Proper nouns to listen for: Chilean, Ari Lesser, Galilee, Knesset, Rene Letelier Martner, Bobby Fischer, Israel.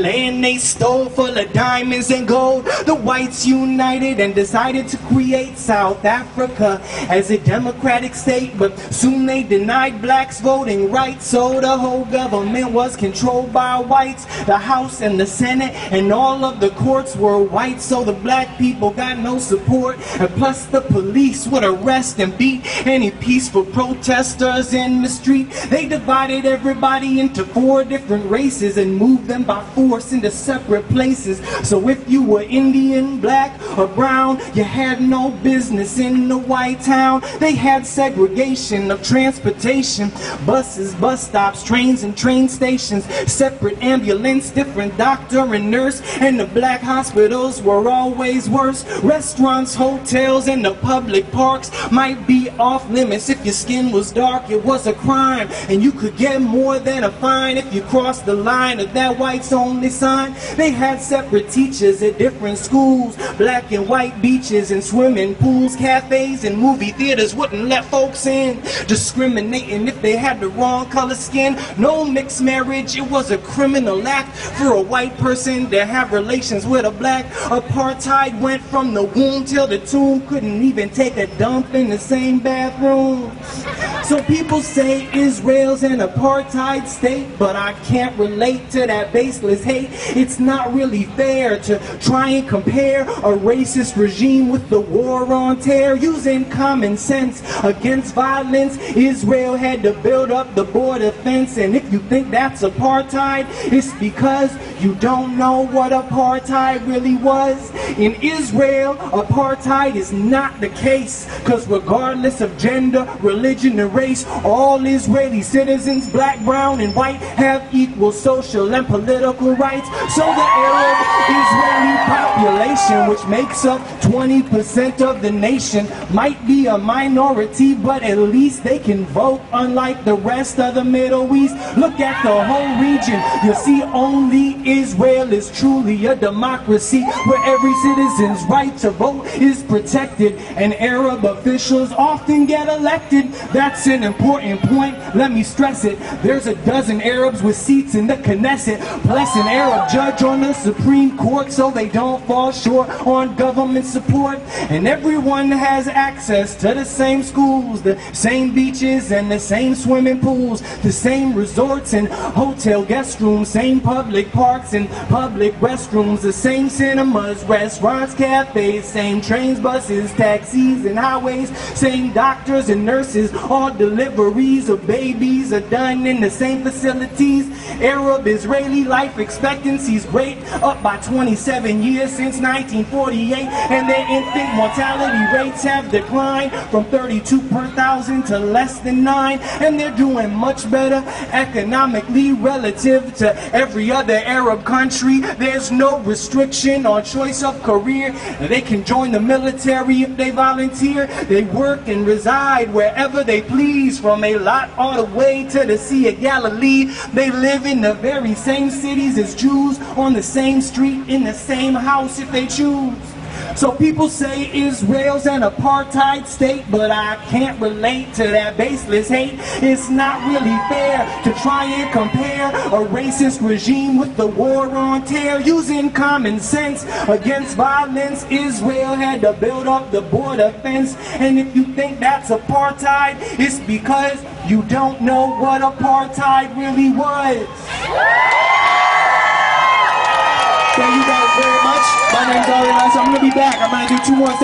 land they stole, full of diamonds and gold. The whites united and decided to create South Africa as a democratic state, but soon they denied blacks voting rights. So the whole government was controlled by whites. The House and the Senate and all of the courts were white, so the black people got no support. And plus the police would arrest and beat any peaceful protesters in the street. They divided everybody into 4 different races and moved them by force into separate places. So if you were Indian, black, or brown, you had no business in the white town. They had segregation of transportation, buses, bus stops, trains and train stations, separate ambulance, different doctor and nurse, and the black hospitals were always worse. Restaurants, hotels, and the public parks might be off limits. If your skin was dark, it was a crime, and you could get more than a fine if you crossed the line of that whites only sign. They had separate teachers at different schools, black and white beaches and swimming pools, cafes and movie theaters wouldn't let folks in, discriminating if they had the wrong color skin. No mixed marriage, it was a criminal act for a white person to have relations with a black. Apartheid went from the womb till the tomb, couldn't even take a dump in the same bathroom. So people say Israel's an apartheid state, but I can't relate to that baseless hate. It's not really fair to try and compare a racist regime with the war on terror. Using common sense against violence, Israel had to build up the border fence. And if you think that's apartheid, it's because you don't know what apartheid really was. In Israel, apartheid is not the case, because regardless of gender, religion, and race, all Israeli citizens, black, brown, and white, have equal social and political rights. So the Arab Israeli population, which makes up 20% of the nation, might be a minority, but at least they can vote, unlike the rest of the Middle East. Look at the whole region, you see only Israel is truly a democracy, where every citizen's right to vote is protected, and Arab officials often get elected. That's an important point, let me stress it. There's a dozen Arabs with seats in the Knesset, plus an Arab judge on the Supreme Court, so they don't fall short on government support. And everyone has access to the same schools, the same beaches and the same swimming pools, the same resorts and hotel guest rooms, same public parks and public restrooms, the same cinemas, restaurants, cafes, same trains, buses, taxis and highways, same doctors and nurses. All deliveries of babies are done in the same facilities. Arab Israeli life expectancy is great, up by 27 years since 1948, and their infant mortality rates have declined from 32 per thousand to less than 9, and they're doing much better economically relative to every other Arab country. There's no restriction on choice of career. They can join the military if they volunteer. They work and reside wherever they please, from a lot all the way to the Sea of Galilee. They live in the very same cities as Jews, on the same street, in the same house if they choose. So people say Israel's an apartheid state, but I can't relate to that baseless hate. It's not really fair to try and compare a racist regime with the war on terror. Using common sense against violence, Israel had to build up the border fence. And if you think that's apartheid, it's because you don't know what apartheid really was. Thank you guys very much. My name's Ari Lesser. I'm going to be back. I'm going to do 2 more.